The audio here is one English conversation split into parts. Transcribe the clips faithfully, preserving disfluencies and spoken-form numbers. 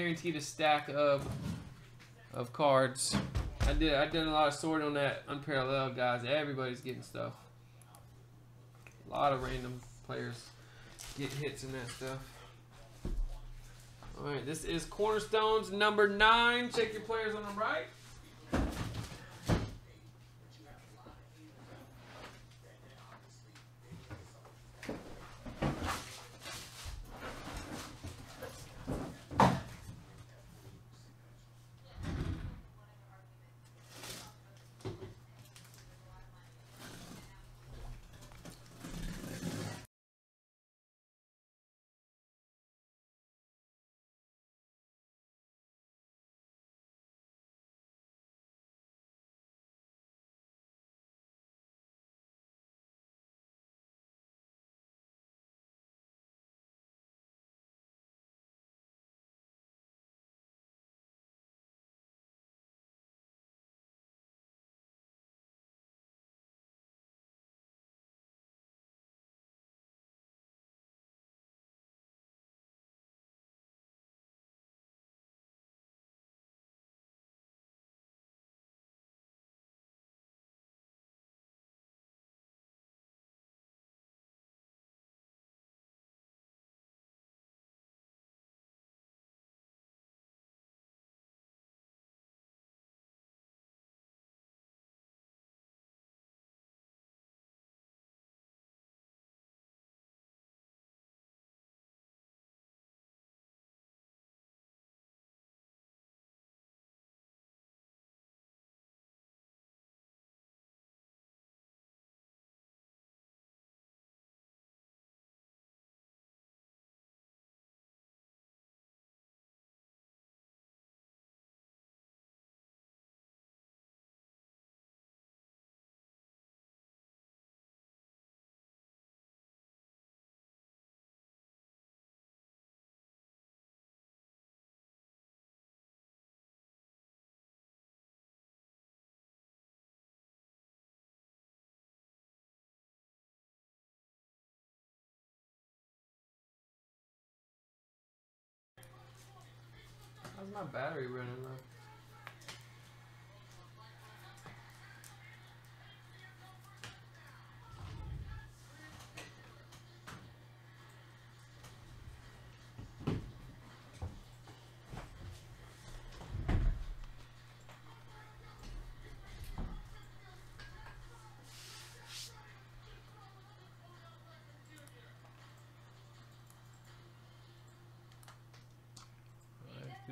guaranteed a stack of of cards. I did I did a lot of sorting on that unparalleled guys. Everybody's getting stuff. A lot of random players get hits in that stuff. All right, this is Cornerstones number nine. Check your players on the right. How's my battery running low?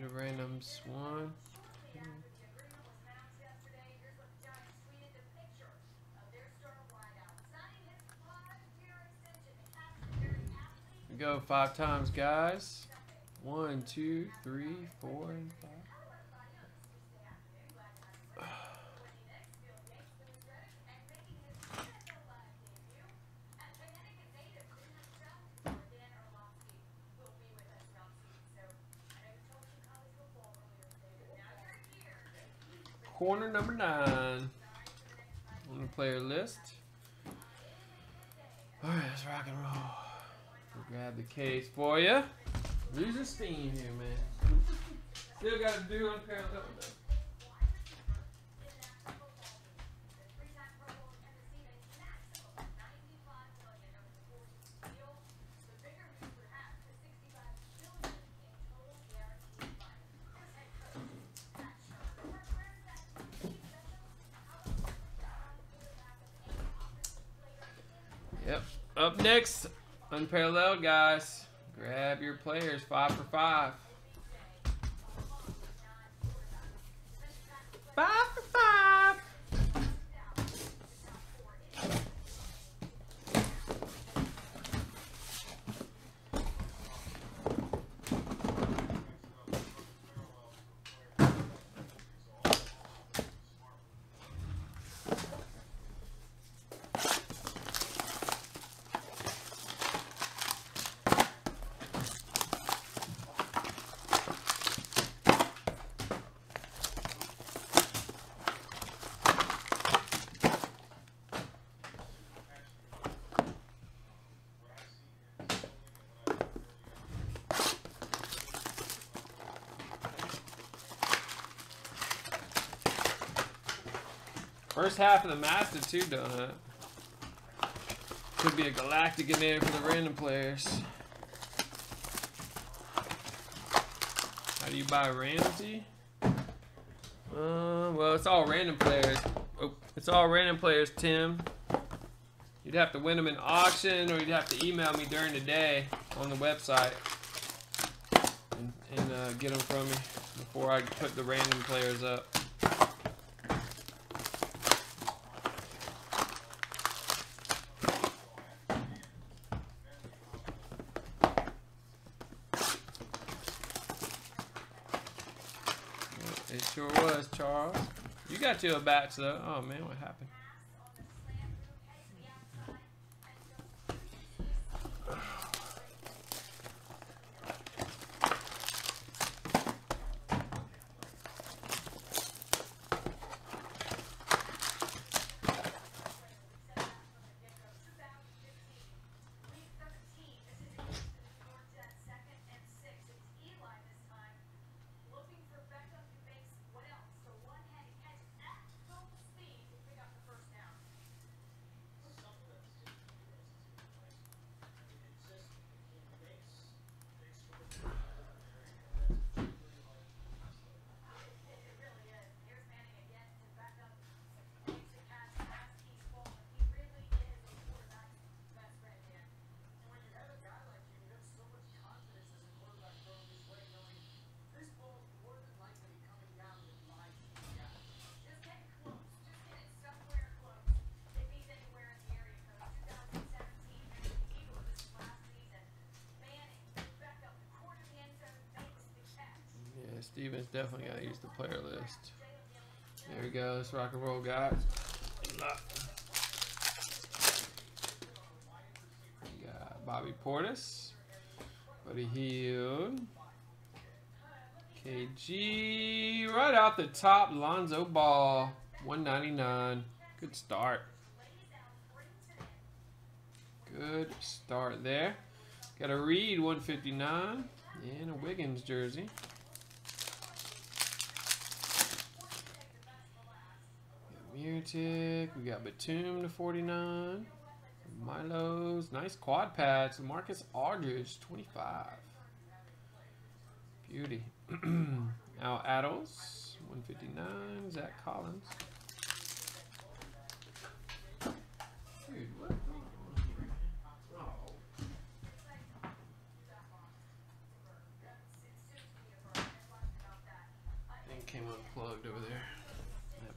The randoms one. Mm-hmm. We go five times, guys. One, two, three, four, and five. Corner number nine on the player list. All right, let's rock and roll. We'll grab the case for you. Losing steam here, man. Still got to do unparalleled. Up next, unparalleled guys. Grab your players, five for five. Five for five. First half of the Master too, Donut. Could be a galactic in there for the random players. How do you buy Ramsey? Uh, well, it's all random players. Oh, it's all random players, Tim. You'd have to win them in auction, or you'd have to email me during the day on the website and, and uh, get them from me before I put the random players up. It sure was, Charles. You got you a batch, though. Oh, man, what happened? Steven's definitely got to use the player list. There we go. Let's rock and roll, guys. We got Bobby Portis, Buddy Hield, K G. Right out the top, Lonzo Ball, one ninety-nine. Good start. Good start there. Got a Reed, one fifty-nine, and a Wiggins jersey. Mirtik, we got Batum to forty-nine. Milo's, nice quad patch. Marcus Aldridge, twenty-five. Beauty. Al Addles, one fifty-nine. Zach Collins. Dude, what? Oh. Thing came unplugged over there.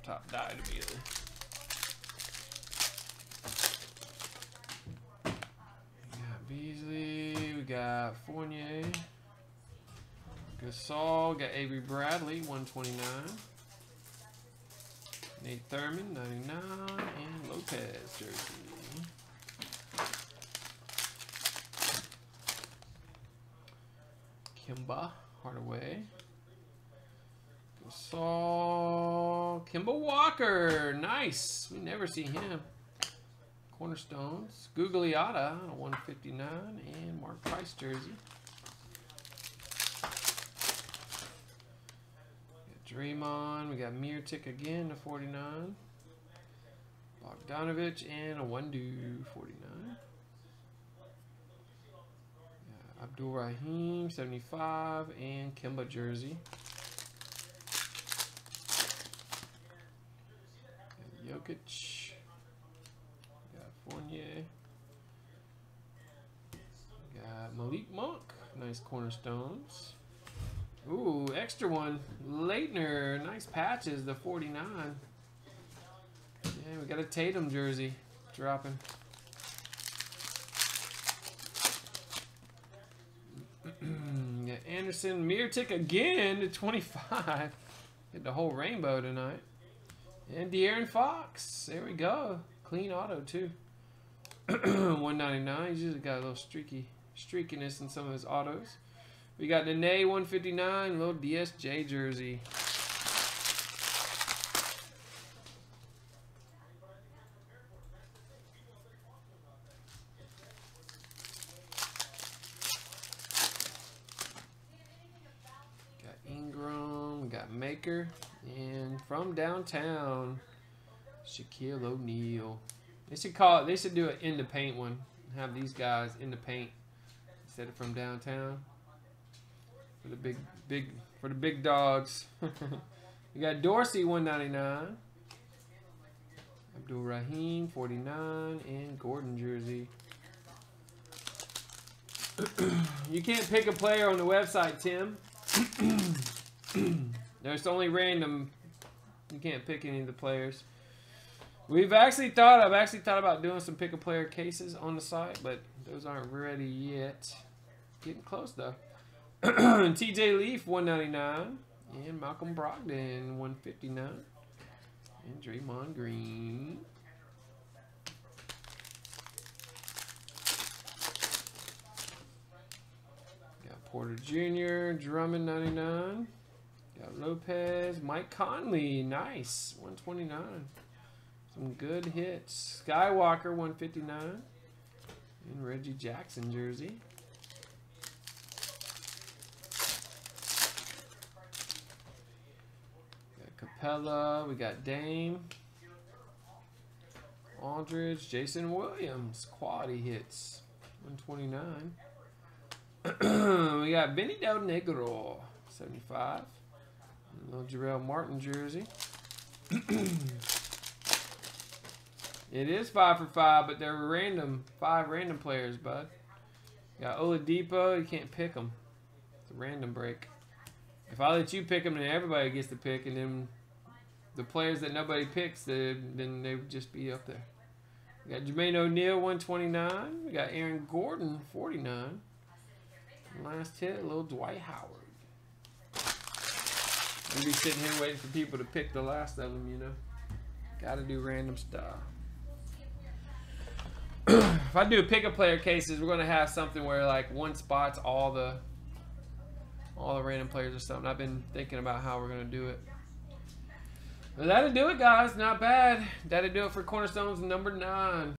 Top died immediately. We got Beasley, we got Fournier, Gasol, got Avery Bradley, one twenty-nine, Nate Thurmond, ninety-nine, and Lopez jersey. Kemba, Hardaway. Gasol, Kemba Walker, nice. We never see him. Cornerstones, Gugliotta, one fifty-nine, and Mark Price jersey. We got Draymond, we got Mirtik again to forty-nine. Bogdanovich and a one-do forty-nine. Abdur-Rahim, seventy-five, and Kemba jersey. Jokic, we got Fournier, we got Malik Monk, nice Cornerstones. Ooh, extra one, Leitner, nice patches, the forty-nine. Yeah, we got a Tatum jersey dropping. We got Anderson Mirotić again to twenty-five. Hit the whole rainbow tonight. And De'Aaron Fox, there we go. Clean auto too. one ninety-nine. He's just got a little streaky streakiness in some of his autos. We got Nene, one fifty-nine, little D S J jersey. Got Ingram, we got Maker. And from downtown, Shaquille O'Neal. They should call it, they should do an in the paint one. Have these guys in the paint instead of from downtown. For the big big for the big dogs. We got Dorsey one ninety-nine. Abdur-Rahim forty-nine and Gordon jersey. You can't pick a player on the website, Tim. There's only random. You can't pick any of the players. We've actually thought, I've actually thought about doing some pick a player cases on the site, but those aren't ready yet. Getting close though. T J Leaf one ninety-nine and Malcolm Brogdon one fifty-nine and Draymond Green. Got Porter Junior, Drummond ninety-nine. Got Lopez, Mike Conley, nice, one twenty-nine. Some good hits. Skywalker, one fifty-nine. And Reggie Jackson jersey. Got Capella, we got Dame. Aldridge, Jason Williams, quality hits, one twenty-nine. We got Benny Del Negro, seventy-five. Little Jarrell Martin jersey. It is five for five, but they're random. Five random players, bud. You got Oladipo. You can't pick them. It's a random break. If I let you pick them, then everybody gets to pick, and then the players that nobody picks, they, then they would just be up there. We got Jermaine O'Neal, one twenty-nine. We got Aaron Gordon, forty-nine. And last hit, little Dwight Howard. We'll be sitting here waiting for people to pick the last of them, you know. Gotta do random stuff. If I do pick a player cases, we're gonna have something where like one spot's all the all the random players or something. I've been thinking about how we're gonna do it. But that'll do it, guys. Not bad. That'll do it for Cornerstones number nine.